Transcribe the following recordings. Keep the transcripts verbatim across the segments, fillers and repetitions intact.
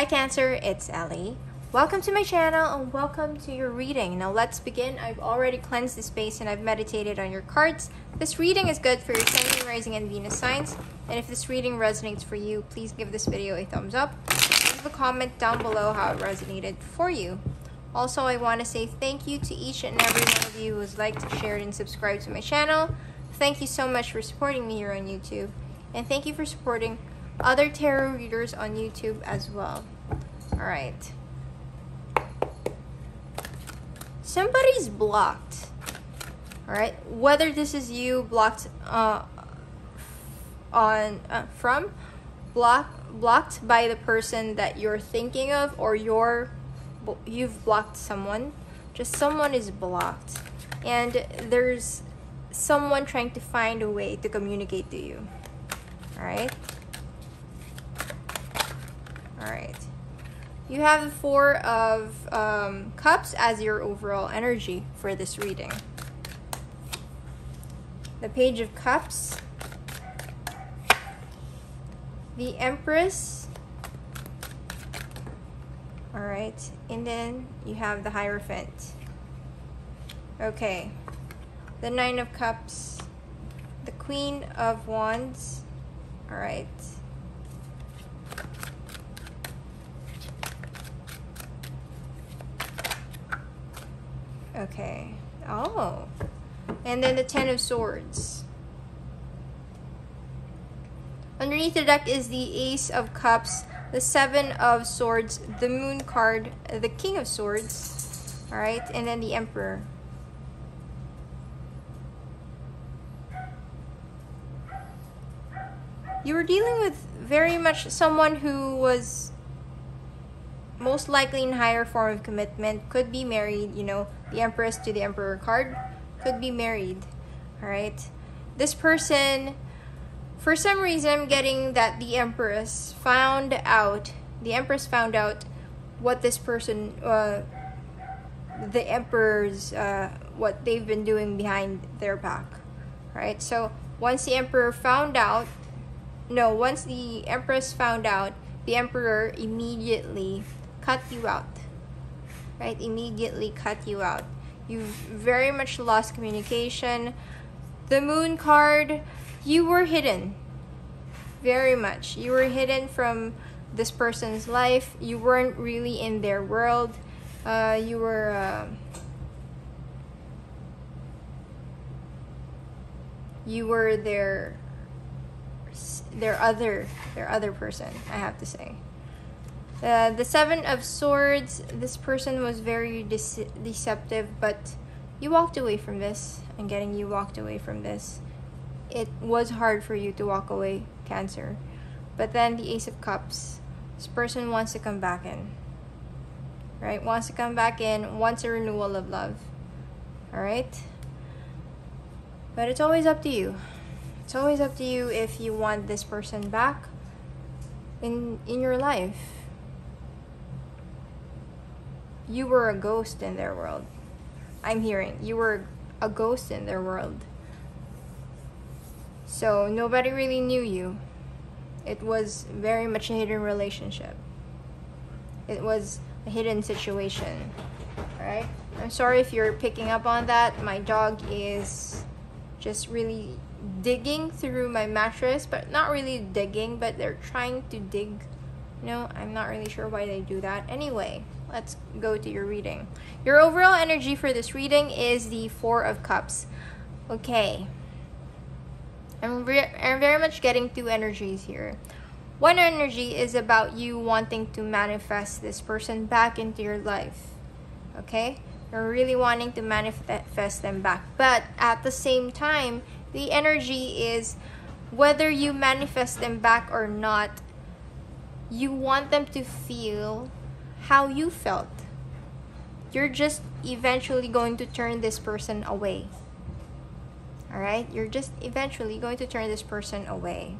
Hi Cancer, it's Ellie. Welcome to my channel and welcome to your reading. Now let's begin. I've already cleansed the space and I've meditated on your cards. This reading is good for your Sun, Moon, Rising, and Venus signs. And if this reading resonates for you, please give this video a thumbs up. Leave a comment down below how it resonated for you. Also, I want to say thank you to each and every one of you who has liked, shared, and subscribed to my channel. Thank you so much for supporting me here on YouTube. And thank you for supporting other tarot readers on YouTube as well. Alright. Somebody's blocked. Alright. Whether this is you blocked uh, on uh, from, block, blocked by the person that you're thinking of, or you're you've blocked someone. Just someone is blocked. And there's someone trying to find a way to communicate to you. Alright. Alright. You have the Four of um, Cups as your overall energy for this reading. The Page of Cups. The Empress. Alright. And then you have the Hierophant. Okay. The Nine of Cups. The Queen of Wands. Alright. Okay. Oh. And then the Ten of Swords. Underneath the deck is the Ace of Cups, the Seven of Swords, the Moon card, the King of Swords. Alright. And then the Emperor. You were dealing with very much someone who was most likely in higher form of commitment, could be married, you know, the Empress to the Emperor card, could be married, all right? This person, for some reason, I'm getting that the Empress found out, the Empress found out what this person, uh, the Emperor's, uh, what they've been doing behind their back, all right? So once the Emperor found out, No, once the Empress found out, the Emperor immediately cut you out, right? Immediately cut you out. You've very much lost communication. The Moon card, you were hidden. Very much. You were hidden from this person's life. You weren't really in their world. Uh, you were... Uh, you were their... their other their other person, I have to say. Uh, the Seven of Swords, this person was very de deceptive, but you walked away from this. I'm getting you walked away from this. It was hard for you to walk away, Cancer. But then the Ace of Cups, this person wants to come back in. Right? Wants to come back in, wants a renewal of love. Alright? But it's always up to you. It's always up to you if you want this person back in in your life. You were a ghost in their world. I'm hearing you were a ghost in their world. So nobody really knew you. It was very much a hidden relationship. It was a hidden situation. Alright? I'm sorry if you're picking up on that. My dog is just really digging through my mattress, but not really digging, but they're trying to dig. No, I'm not really sure why they do that. Anyway, let's go to your reading. Your overall energy for this reading is the Four of Cups. Okay. I'm, I'm very much getting two energies here. One energy is about you wanting to manifest this person back into your life. Okay? You're really wanting to manifest them back. But at the same time, the energy is whether you manifest them back or not, you want them to feel how you felt. You're just eventually going to turn this person away. Alright? You're just eventually going to turn this person away.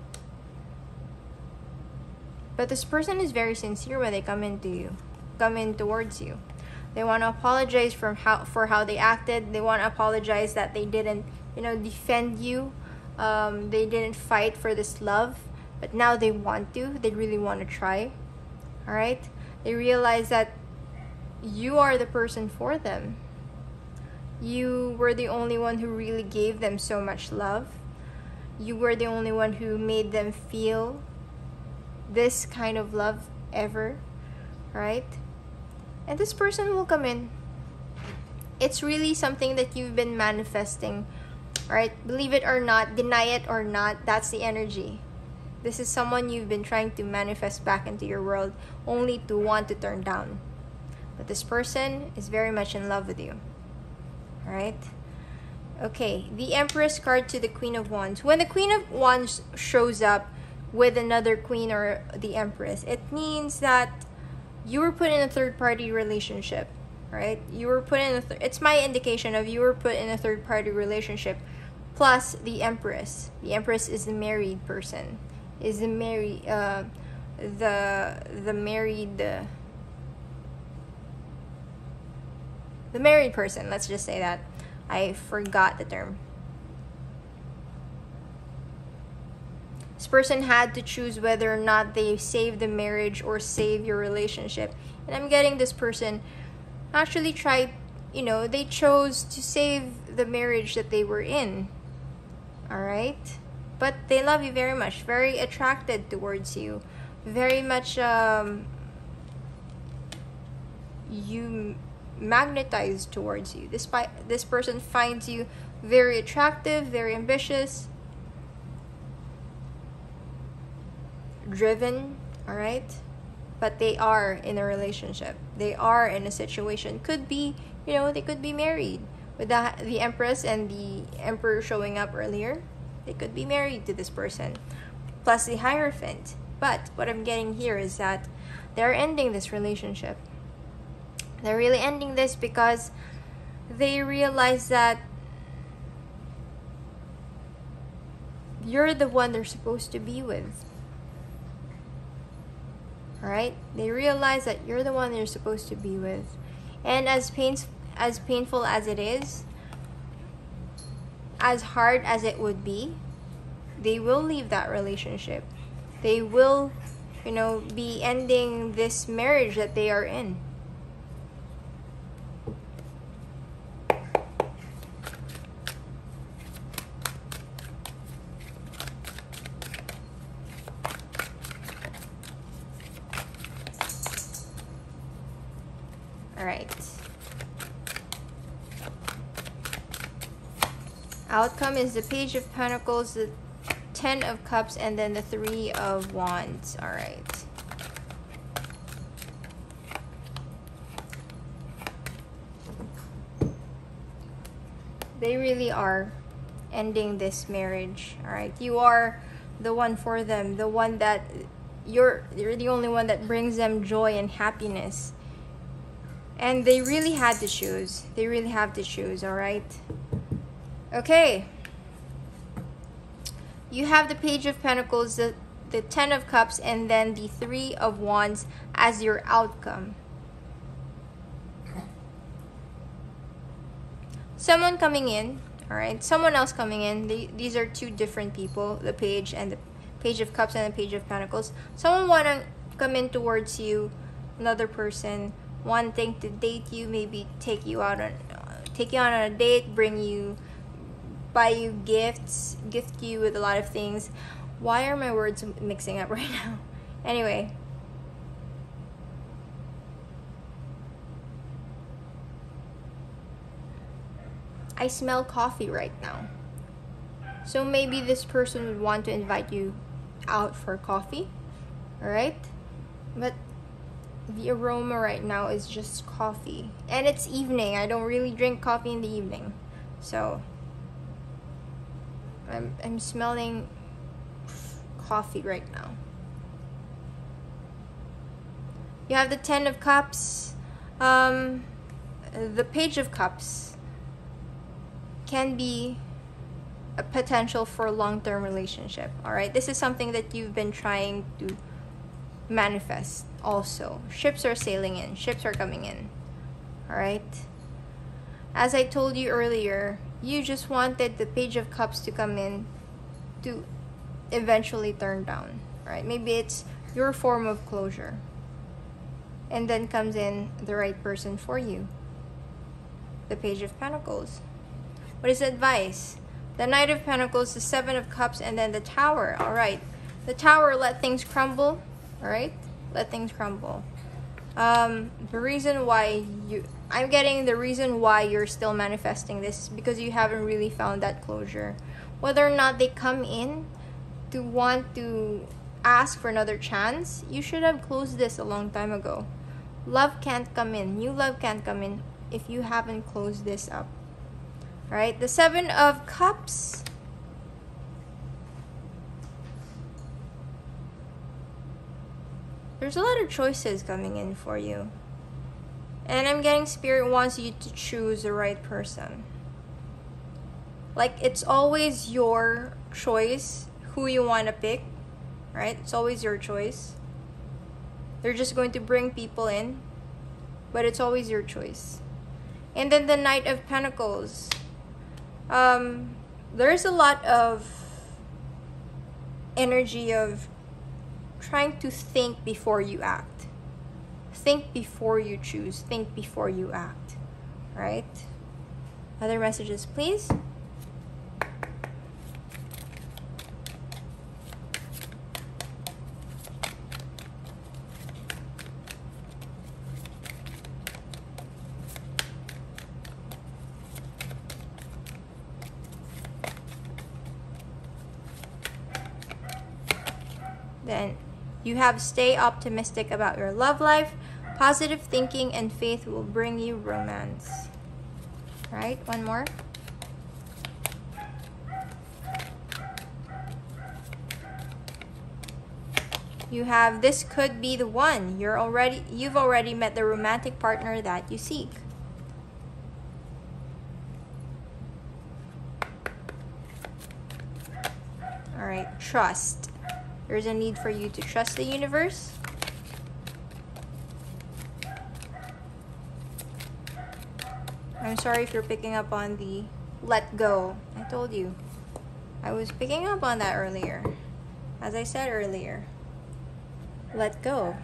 But this person is very sincere when they come into you, come in towards you. They want to apologize from how, for how they acted. They want to apologize that they didn't, you know, defend you. Um, they didn't fight for this love, but now they want to. They really want to try. all right? They realize that you are the person for them. You were the only one who really gave them so much love. You were the only one who made them feel this kind of love ever, right? And this person will come in. It's really something that you've been manifesting, right? Believe it or not, deny it or not, that's the energy. This is someone you've been trying to manifest back into your world, only to want to turn down. But this person is very much in love with you. All right. Okay, the Empress card to the Queen of Wands. When the Queen of Wands shows up with another queen or the Empress, it means that you were put in a third-party relationship, right? You were put in a th it's my indication of you were put in a third-party relationship, plus the Empress. The Empress is the married person, is the married, uh, the the married, uh, the married person. Let's just say that. I forgot the term. This person had to choose whether or not they save the marriage or save your relationship. And I'm getting this person actually tried, you know, they chose to save the marriage that they were in. All right? But they love you very much, very attracted towards you, very much um, you... magnetized towards you. This this person finds you very attractive, very ambitious, driven, all right? But they are in a relationship. They are in a situation. Could be, you know, they could be married. With the, the Empress and the Emperor showing up earlier, they could be married to this person, plus the Hierophant. But what I'm getting here is that they're ending this relationship. They're really ending this because they realize that you're the one they're supposed to be with. Alright? They realize that you're the one they're supposed to be with. And as pains, as painful as it is, as hard as it would be, they will leave that relationship. They will, you know, be ending this marriage that they are in. Outcome is the Page of Pentacles, the Ten of Cups, and then the Three of Wands. All right. They really are ending this marriage. All right. You are the one for them, the one that you're, you're the only one that brings them joy and happiness. And they really had to choose. They really have to choose. All right. Okay, you have the Page of Pentacles, the, the Ten of Cups, and then the Three of Wands as your outcome. Someone coming in, all right, someone else coming in. They, these are two different people, the Page and the Page of Cups and the Page of Pentacles. Someone want to come in towards you, another person wanting to date you, maybe take you out on, uh, take you on a date, bring you... buy you gifts, gift you with a lot of things. Why are my words mixing up right now? Anyway. I smell coffee right now. So maybe this person would want to invite you out for coffee, all right? But the aroma right now is just coffee. And it's evening. I don't really drink coffee in the evening. So... I'm, I'm smelling coffee right now. You have the Ten of Cups, um, the Page of Cups can be a potential for a long-term relationship, all right? This is something that you've been trying to manifest also. Ships are sailing in, ships are coming in, all right? As I told you earlier, you just wanted the Page of Cups to come in to eventually turn down, right? Maybe it's your form of closure. And then comes in the right person for you. The Page of Pentacles. What is the advice? The Knight of Pentacles, the Seven of Cups, and then the Tower. All right. The Tower, let things crumble. All right. Let things crumble. Um, the reason why you... I'm getting the reason why you're still manifesting this is because you haven't really found that closure. Whether or not they come in to want to ask for another chance, you should have closed this a long time ago. Love can't come in. New love can't come in if you haven't closed this up. All right, the Seven of Cups. There's a lot of choices coming in for you. And I'm getting Spirit wants you to choose the right person. Like, it's always your choice who you want to pick, right? It's always your choice. They're just going to bring people in, but it's always your choice. And then the Knight of Pentacles. Um, there's a lot of energy of trying to think before you act. Think before you choose. Think before you act. Right? Other messages, please. Then you have stay optimistic about your love life. Positive thinking and faith will bring you romance. All right, one more. You have this could be the one. You're already you've already met the romantic partner that you seek. All right, trust. There's a need for you to trust the universe. I'm sorry if you're picking up on the let go. I told you. I was picking up on that earlier. As I said earlier. Let go.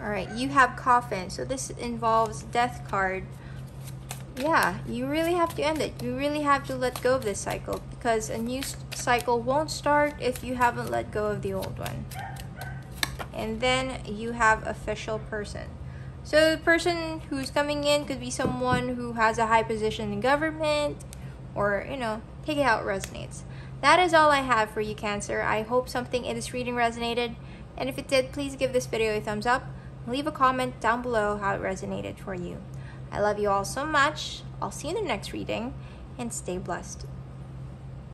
Alright, you have coffin. So this involves death card. Yeah, you really have to end it. You really have to let go of this cycle, because a new cycle won't start if you haven't let go of the old one. And then you have official person. So the person who's coming in could be someone who has a high position in government, or, you know, take it how it resonates. That is all I have for you, Cancer. I hope something in this reading resonated. And if it did, please give this video a thumbs up. Leave a comment down below how it resonated for you. I love you all so much. I'll see you in the next reading, and stay blessed.